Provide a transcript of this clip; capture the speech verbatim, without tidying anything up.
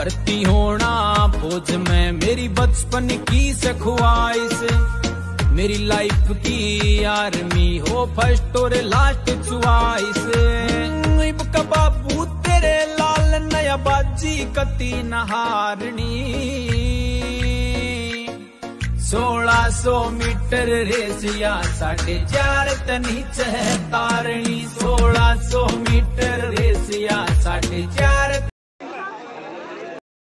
भर्ती होना फौज में मेरी बचपन की से ख्वाहिश, मेरी लाइफ की आर्मी हो फर्स्ट और लास्ट च्वाइस। बाबू तेरे लाल नया बाजी कती नहारणी, सोलह सौ मीटर रेस या साढ़े चार तनीच है तारणी, सोलह सौ मीटर रेस या साढ़े चार